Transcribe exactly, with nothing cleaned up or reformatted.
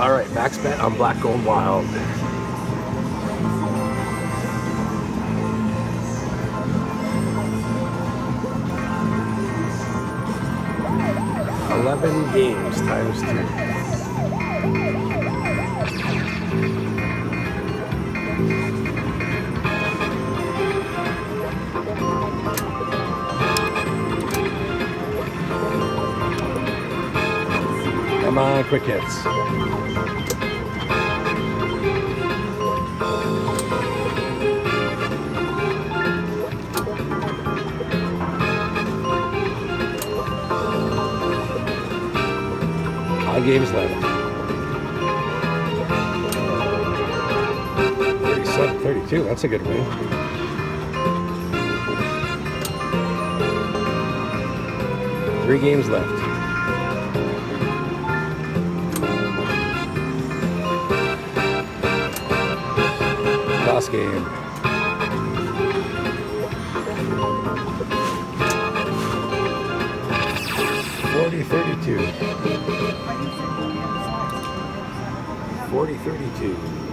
All right, max bet on Black Gold Wild. eleven games times two. My quick hits. Five games left. thirty-seven, thirty-two, that's a good win. Three games left. Game. forty thirty-two. forty thirty-two.